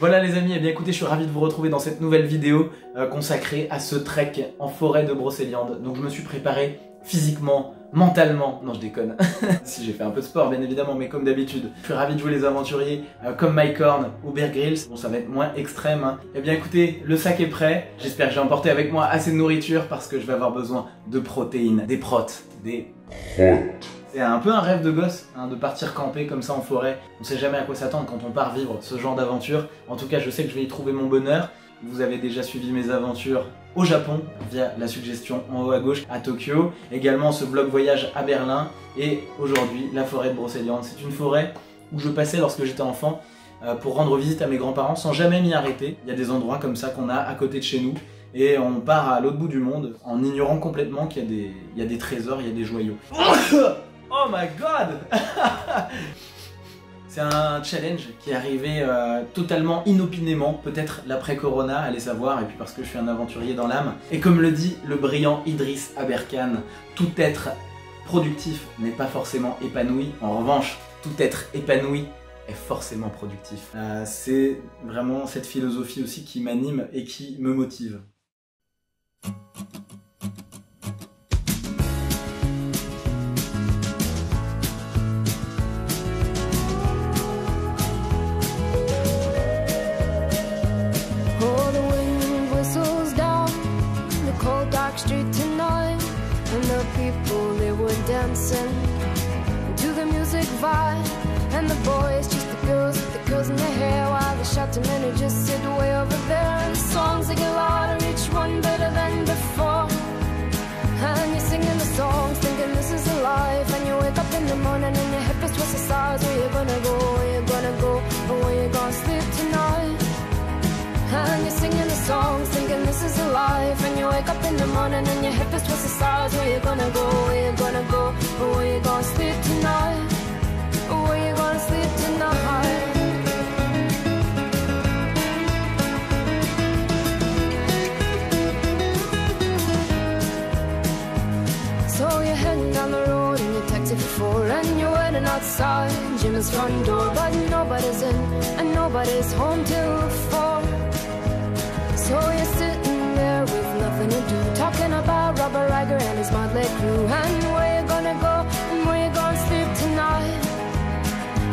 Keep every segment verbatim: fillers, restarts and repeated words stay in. Voilà les amis, et eh bien écoutez, je suis ravi de vous retrouver dans cette nouvelle vidéo euh, consacrée à ce trek en forêt de Brocéliande. Donc je me suis préparé physiquement, mentalement, non je déconne, si j'ai fait un peu de sport bien évidemment, mais comme d'habitude, je suis ravi de jouer les aventuriers euh, comme Mike Horn ou Bear Grylls, bon ça va être moins extrême. Hein. Et eh bien écoutez, le sac est prêt, j'espère que j'ai emporté avec moi assez de nourriture parce que je vais avoir besoin de protéines, des protes, des... C'est un peu un rêve de gosse hein, de partir camper comme ça en forêt. On sait jamais à quoi s'attendre quand on part vivre ce genre d'aventure. En tout cas, je sais que je vais y trouver mon bonheur. Vous avez déjà suivi mes aventures au Japon via la suggestion en haut à gauche, à Tokyo. Également ce blog voyage à Berlin. Et aujourd'hui, la forêt de Brocéliande. C'est une forêt où je passais lorsque j'étais enfant euh, pour rendre visite à mes grands-parents sans jamais m'y arrêter. Il y a des endroits comme ça qu'on a à côté de chez nous. Et on part à l'autre bout du monde en ignorant complètement qu'il y a des, il y a des trésors, il y a des joyaux. Oh my god. C'est un challenge qui est arrivé euh, totalement inopinément, peut-être l'après-corona, allez savoir, et puis parce que je suis un aventurier dans l'âme. Et comme le dit le brillant Idriss Aberkane, tout être productif n'est pas forcément épanoui. En revanche, tout être épanoui est forcément productif. Euh, c'est vraiment cette philosophie aussi qui m'anime et qui me motive. Outside Jim's front door, but nobody's in and nobody's home till four. So you're sitting there with nothing to do, talking about Robert Ryger and his motley crew. And where you gonna go and where you gonna sleep tonight?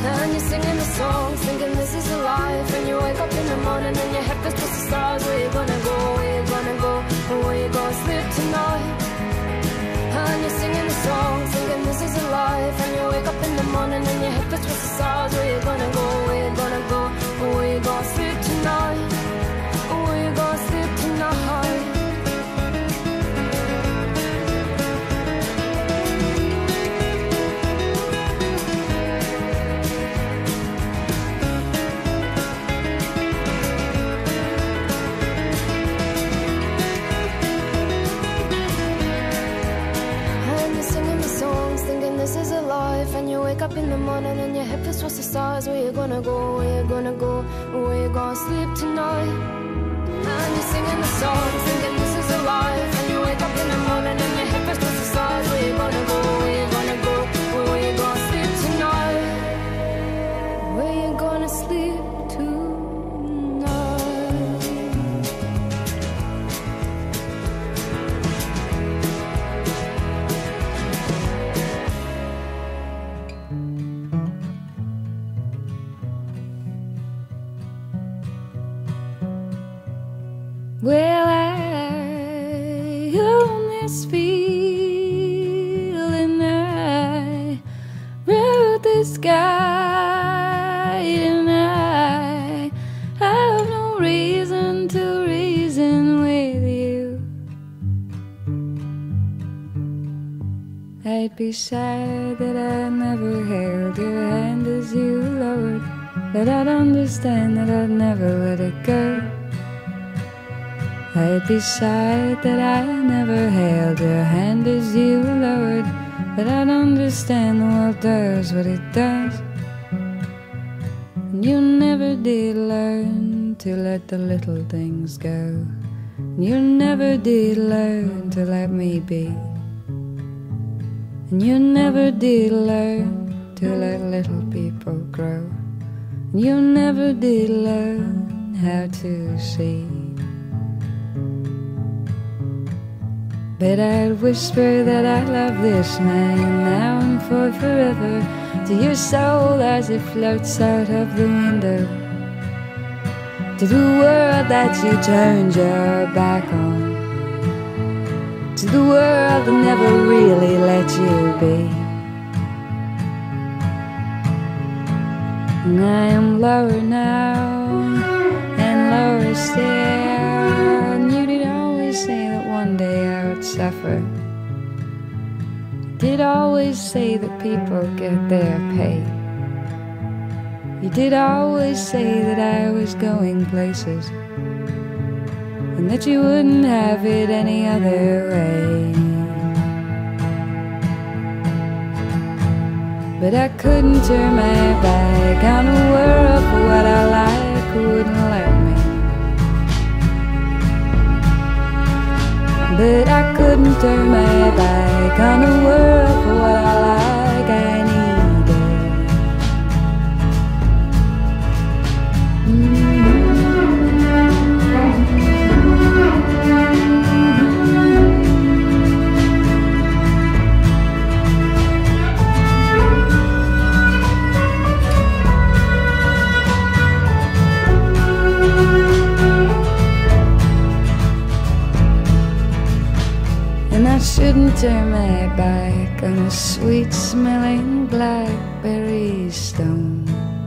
And you're singing the songs, thinking this is a life. And you wake up in the morning and your head feels just the stars. Where you gonna go, where you gonna go, and where you gonna sleep tonight? And you're singing the songs, thinking this is a life. And you wake up in the morning and your head fits with the stars. Where you gonna go, where you gonna go, where you gonna sleep tonight? Where you gonna sleep tonight? In the morning and your head feels towards the stars. Where you gonna go, where you gonna go, where you gonna sleep tonight? And you're singing the song, thinking this is a life. And you wake up in the morning and your head feels towards the stars. Where you gonna go, where you gonna go, where you gonna sleep tonight? Where you gonna sleep beside that I never held your hand as you lowered, that I'd understand that I'd never let it go. I'd be sad that I never held your hand as you lowered, that I'd understand the world does what it does. And you never did learn to let the little things go, and you never did learn to let me be. And you never did learn to let little people grow. And you never did learn how to say. But I'd whisper that I love this man now and for forever to your soul as it floats out of the window, to the world that you turned your back on, to the world that never really let you be. And I am lower now and lower still. Suffer. You did always say that people get their pay. You did always say that I was going places and that you wouldn't have it any other way. But I couldn't turn my back on a world for what I like wouldn't let me. But I couldn't turn my back on the world for what I like I needed. I shouldn't turn my back on a sweet-smelling blackberry stone.